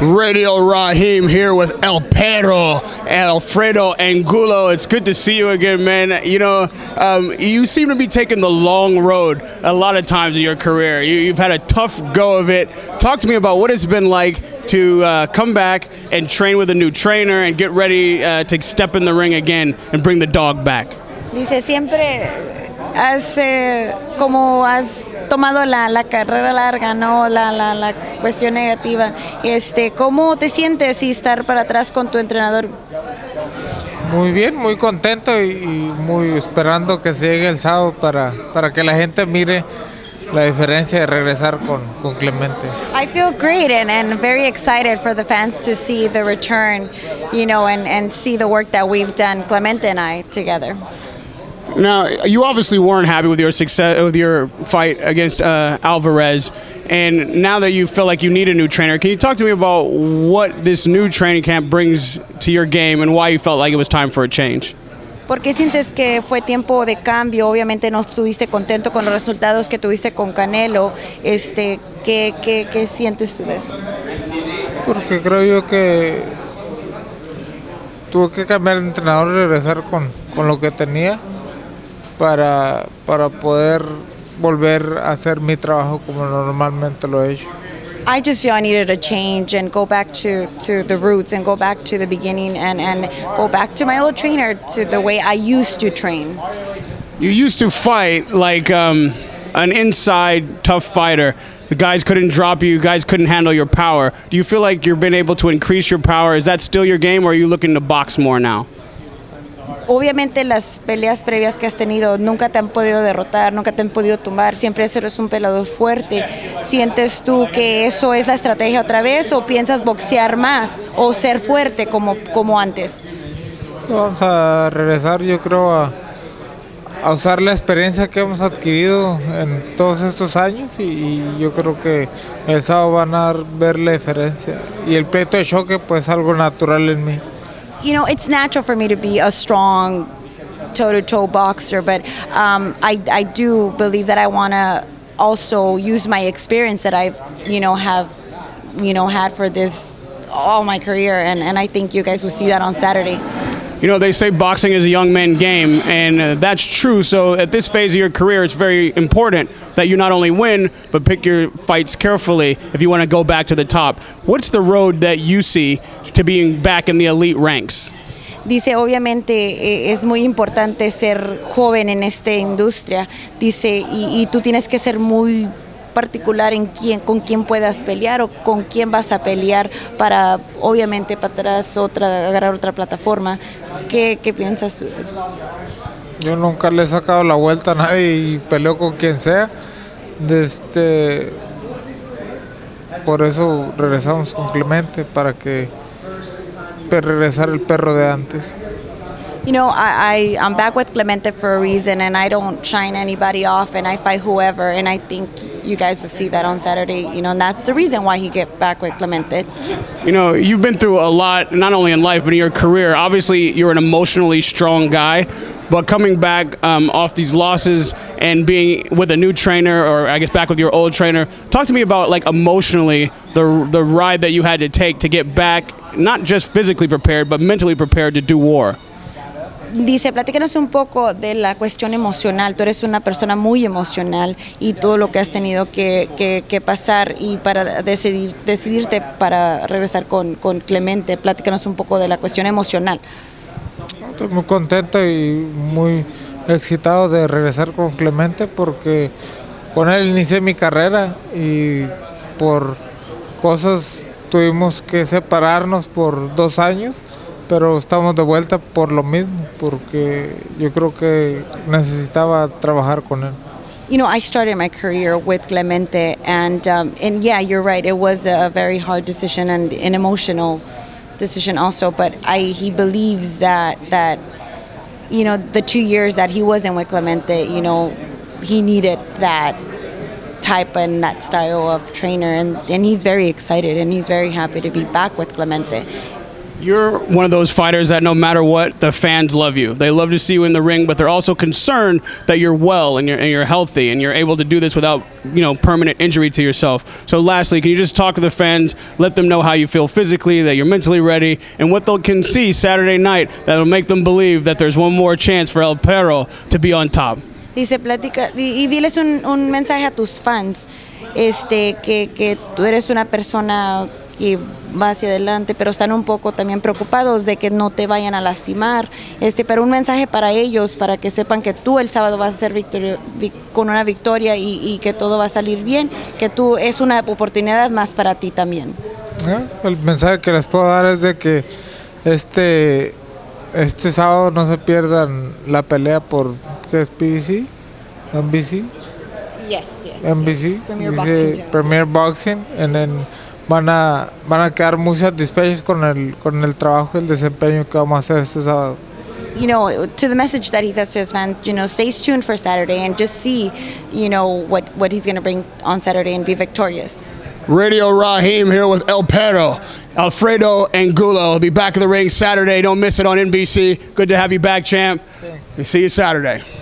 Radio Rahim here with El Perro, Alfredo Angulo. It's good to see you again, man. You know, you seem to be taking the long road a lot of times in your career. You've had a tough go of it. Talk to me about what it's been like to come back and train with a new trainer and get ready to step in the ring again and bring the dog back. Dice, siempre como has tomado la carrera larga, ¿no? La cuestión negativa. ¿Cómo te sientes y estar para atrás con tu entrenador? Muy bien, muy contento y muy esperando que se llegue el sábado para que la gente mire la diferencia de regresar con Clemente. I feel great and very excited for the fans to see the return, you know, and see the work that we've done, Clemente and I, together. Now, you obviously weren't happy with your success with your fight against Alvarez, and now that you feel like you need a new trainer, can you talk to me about what this new training camp brings to your game and why you felt like it was time for a change? ¿Por qué sientes que fue tiempo de cambio? Obviamente no estuviste contento con los resultados que tuviste con Canelo. ¿Qué sientes tú de eso? Porque creo yo que tuve que cambiar de entrenador y regresar con lo que tenía. Para poder volver a hacer mi trabajo como normalmente lo he hecho. I just knew I needed a change and go back to the roots and go back to the beginning and go back to my old trainer, to the way I used to train. You used to fight like an inside tough fighter. The guys couldn't drop you. Guys couldn't handle your power. Do you feel like you've been able to increase your power? Is that still your game, or are you looking to box more now? Obviamente las peleas previas que has tenido nunca te han podido derrotar, nunca te han podido tumbar, siempre eres un peleador fuerte. ¿Sientes tú que eso es la estrategia otra vez o piensas boxear más o ser fuerte como antes? Vamos a regresar, yo creo, a usar la experiencia que hemos adquirido en todos estos años y yo creo que el sábado van a ver la diferencia. Y el pleito de choque pues es algo natural en mí. You know, it's natural for me to be a strong toe-to-toe boxer, but I do believe that I want to also use my experience that I've, had for this all my career, and I think you guys will see that on Saturday. You know, they say boxing is a young man game, and that's true. So at this phase of your career, it's very important that you not only win, but pick your fights carefully if you want to go back to the top. What's the road that you see to being back in the elite ranks? Dice, obviamente es muy importante ser joven en esta industria. Dice, y tú tienes que ser muy particular en con quién puedas pelear o con quién vas a pelear para obviamente para atrás agarrar otra plataforma. ¿Qué piensas tú? Yo nunca le he sacado la vuelta a nadie y peleo con quien sea. Por eso regresamos con Clemente para que regresar el perro de antes. You know, I'm back with Clemente for a reason, and I don't shine anybody off, and I fight whoever, and I think you guys will see that on Saturday, you know, and that's the reason why he get back with Clemente. You know, you've been through a lot, not only in life, but in your career. Obviously, you're an emotionally strong guy, but coming back off these losses and being with a new trainer, or I guess back with your old trainer, talk to me about, like, emotionally, the ride that you had to take to get back, not just physically prepared, but mentally prepared to do war. Dice, platícanos un poco de la cuestión emocional. Tú eres una persona muy emocional y todo lo que has tenido que pasar y para decidirte para regresar con Clemente. Platícanos un poco de la cuestión emocional. Estoy muy contento y muy excitado de regresar con Clemente porque con él inicié mi carrera y por cosas tuvimos que separarnos por 2 años. Pero estamos de vuelta por lo mismo, porque yo creo que necesitaba trabajar con él. You know, I started my career with Clemente, and yeah, you're right. It was a very hard decision and an emotional decision also. But he believes that you know, the 2 years that he wasn't with Clemente, you know, he needed that type and that style of trainer, and he's very excited and he's very happy to be back with Clemente. You're one of those fighters that no matter what, the fans love you. They love to see you in the ring, but they're also concerned that you're well and you're healthy and you're able to do this without, you know, permanent injury to yourself. So lastly, can you just talk to the fans, let them know how you feel physically, that you're mentally ready, and what they can see Saturday night that'll make them believe that there's one more chance for El Perro to be on top? Dice, platica, y diles un mensaje a tus fans, que tú eres una persona que va hacia adelante, pero están un poco también preocupados de que no te vayan a lastimar, pero un mensaje para ellos, para que sepan que tú el sábado vas a ser con una victoria y que todo va a salir bien, que tú es una oportunidad más para ti también. El mensaje que les puedo dar es de que este sábado no se pierdan la pelea por PBC, NBC. Yes, yes. NBC, yes. Premier Boxing, and then van a quedar muy satisfechos con el trabajo y el desempeño que vamos a hacer este sábado. You know, to the message that he says to his fans, you know, stay tuned for Saturday and just see, you know, what he's going to bring on Saturday and be victorious. Radio Rahim here with El Perro. Alfredo Angulo will be back in the ring Saturday. Don't miss it on NBC. Good to have you back, champ. Thanks. See you Saturday.